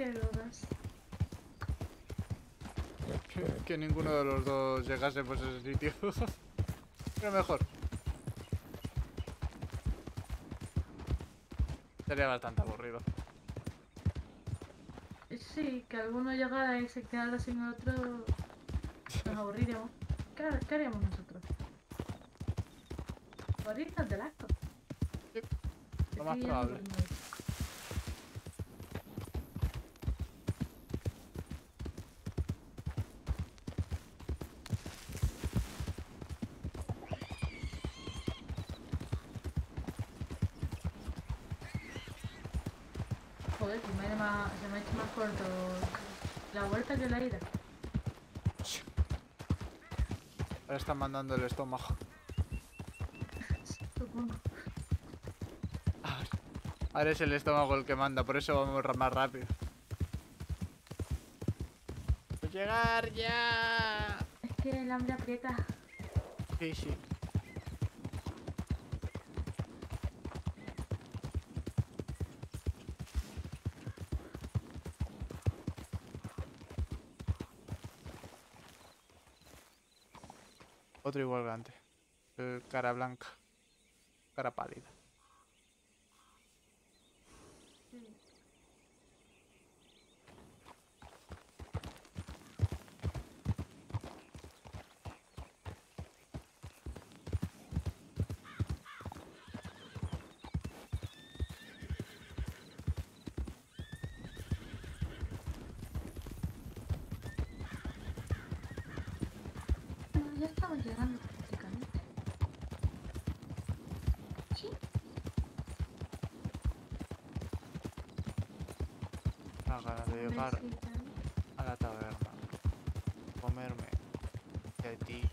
qué dudas? Que ninguno de los dos llegase por ese sitio. Pero mejor. Sería bastante aburrido. Sí, que alguno llegara y se quedara sin otro. Nos aburriríamos. ¿Qué haríamos nosotros? Morirnos del asco. Sí, lo más probable. Joder, se me ha hecho más corto la vuelta que la ida. Ahora están mandando el estómago. Ahora es el estómago el que manda, por eso vamos más rápido. ¡Voy a llegar ya! Es que el hambre aprieta. Sí, sí. Otro igual que antes. Cara blanca. Cara pálida. Sí. Ya estamos llegando prácticamente. ¿Sí? La gana de llegar a la taberna, comerme gatitos.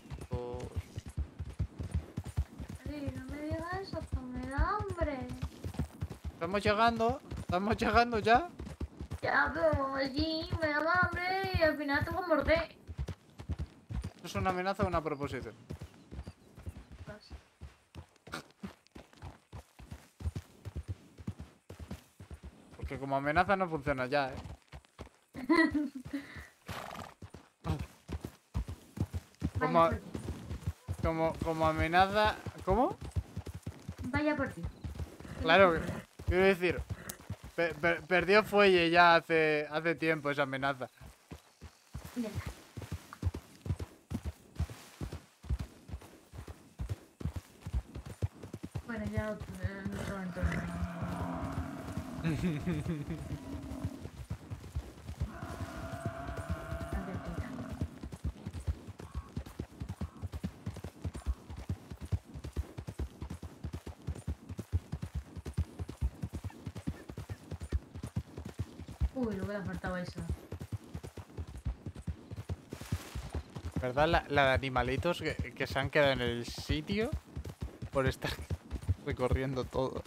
Sí, no me digas eso, que me da hambre. Estamos llegando ya. Ya, pero sí, me da hambre y al final te voy a morder. ¿Es una amenaza o una proposición? Pues... Porque como amenaza no funciona ya, ¿eh? Como amenaza... ¿Cómo? Vaya por ti. Claro que... Quiero decir... Perdió fuelle ya hace tiempo esa amenaza. Ya está. Bueno, ya otro entorno. Uy, lo que le faltaba eso. ¿Verdad? La de animalitos que se han quedado en el sitio por estar... recorriendo todo.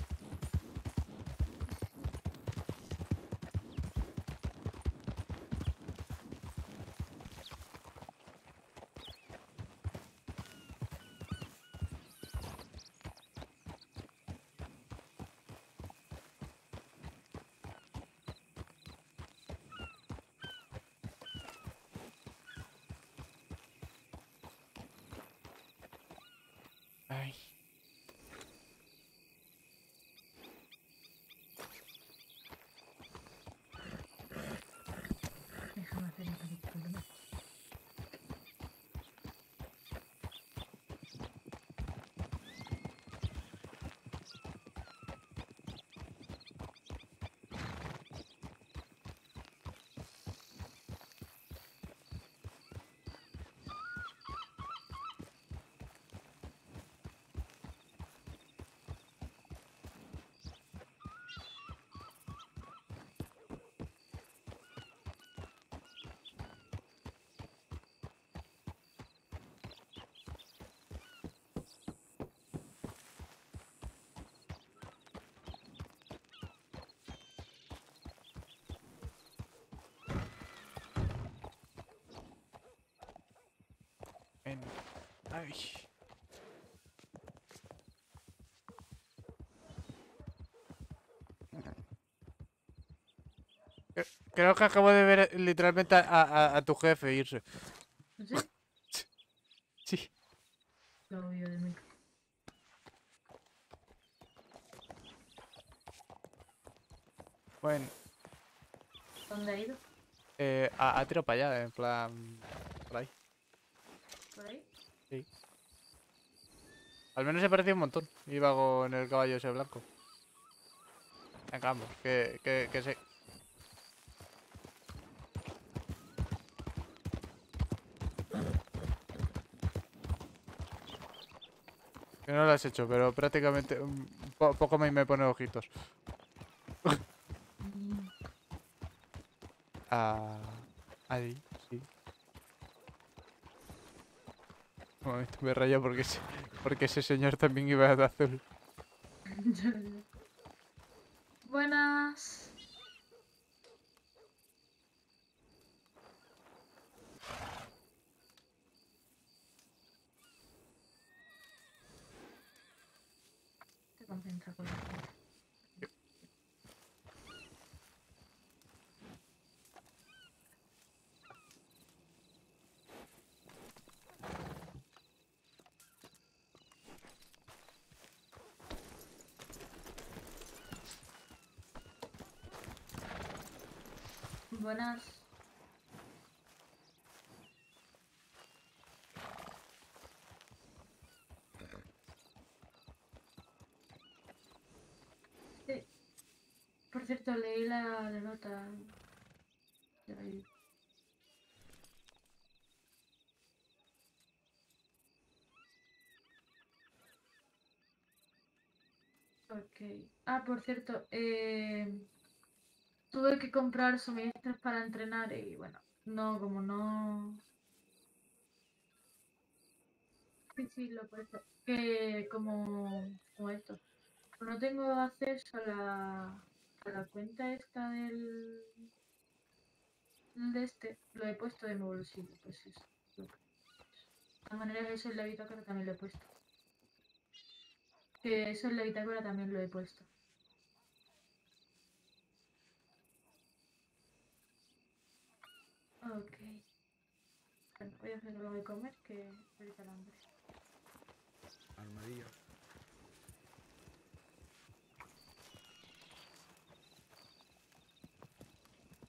Ay. Ay. Creo que acabo de ver literalmente a tu jefe irse. ¿Sí? Sí. Lo vio de mí. Bueno. ¿Dónde ha ido? Ha tirado para allá, en plan... Por ahí. ¿Por ahí? Sí. Al menos se parecía un montón. Iba con el caballo ese blanco. Venga, vamos, que se... Que no lo has hecho, pero prácticamente... Poco me pone ojitos. Ahí, sí. Un momento, me rayo porque ese señor también iba de azul. Buenas. Te concentra con la gente. Buenas. Sí. Por cierto, leí la nota. Ok. Ah, por cierto, tuve que comprar suministros para entrenar y bueno, no, como no... Sí, lo puedo hacer. Que como esto. No tengo acceso a la cuenta esta del... De este, lo he puesto de mi bolsillo, pues eso. De todas maneras, eso en la bitácora también lo he puesto. Que eso en la bitácora también lo he puesto. Ok. Bueno, voy a hacer algo de comer que ahorita la hambre. Armadillo.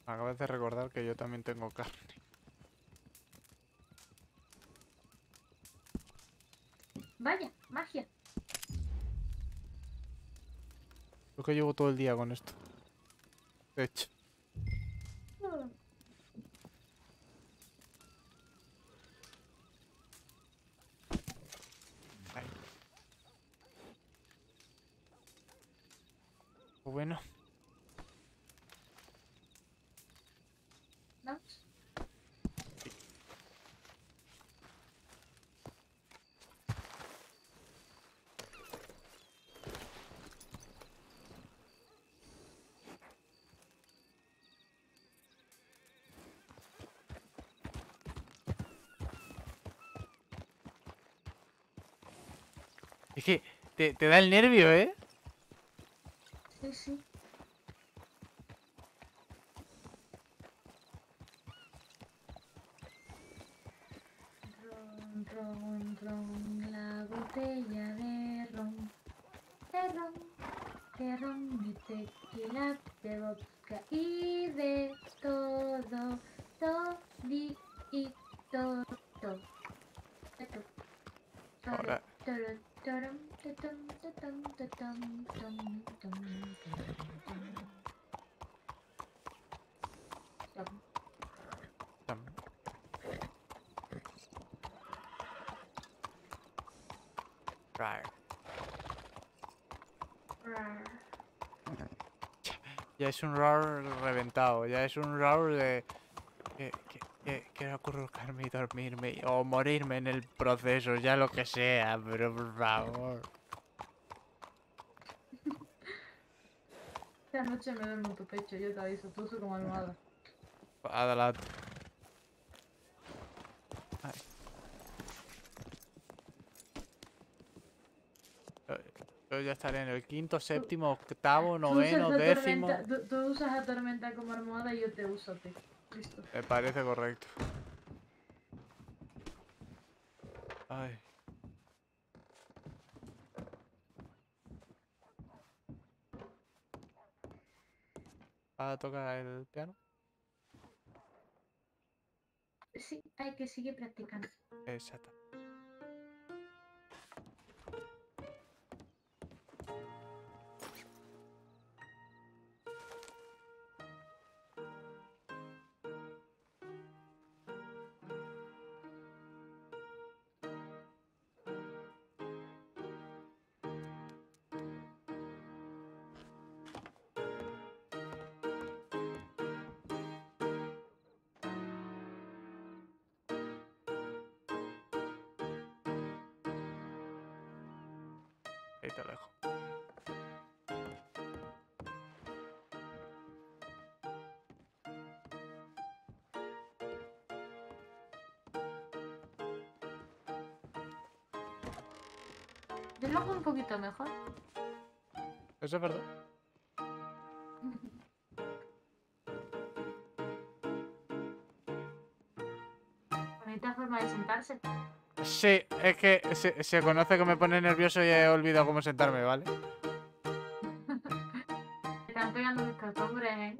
Acabas de recordar que yo también tengo carne. Vaya, magia. Creo que llevo todo el día con esto. De hecho. Bueno. ¿No? Sí. Es que te da el nervio, ¿eh? Sí. Ron, ron, ron, la botella de ron. De ron, de tequila, de vodka y de todo, todito. Ahora. Ya es un roar reventado, ya es un roar de... Quiero acurrucarme y dormirme o morirme en el proceso, ya lo que sea, pero por favor. Esta noche me duermo en tu pecho, yo te aviso, tú uso como almohada. Adelante. Yo ya estaré en el quinto, séptimo, octavo, noveno, décimo. Tú usas a Tormenta como almohada y yo te uso a ti. Listo. Me parece correcto. Ay. ¿Va a tocar el piano? Sí, hay que seguir practicando. Exacto. Ahí te lo dejo. Yo lo hago un poquito mejor. Eso es verdad. Bonita forma de sentarse. Sí, es que se conoce que me pone nervioso y he olvidado cómo sentarme, ¿vale? Me están pegando mis costumbres, ¿eh?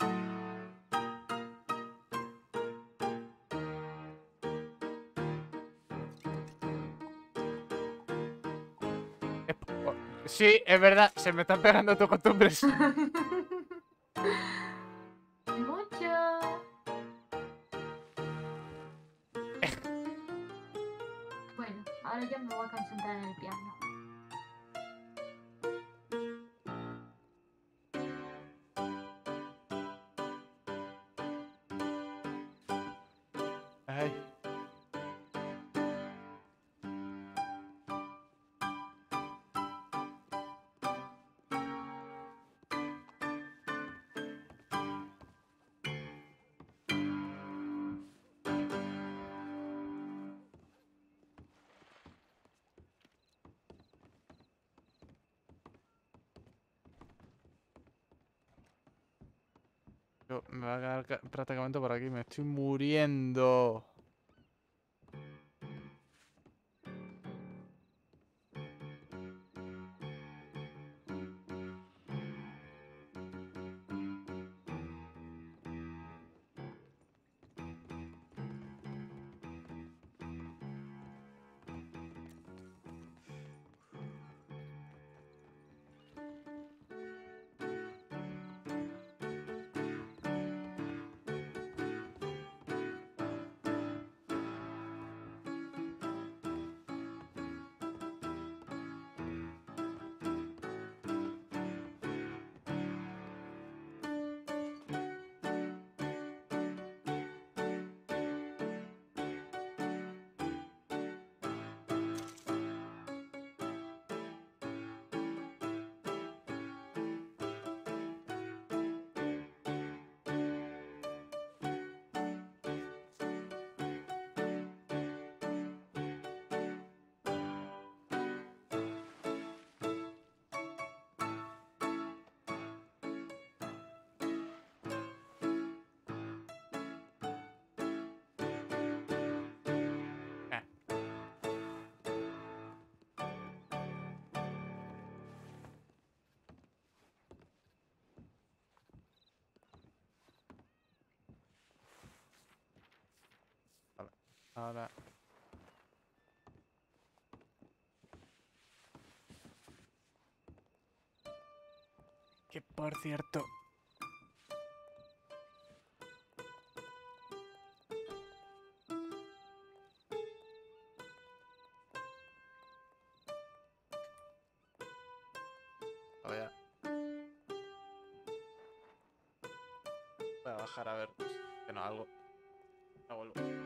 Sí, es verdad, se me están pegando tus costumbres. Ahora yo me voy a concentrar en el piano. Ay. Me va a quedar prácticamente por aquí. Me estoy muriendo. Ahora. Que por cierto. Voy a bajar a ver pues, que no algo. No vuelvo.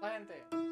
La gente.